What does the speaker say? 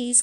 Please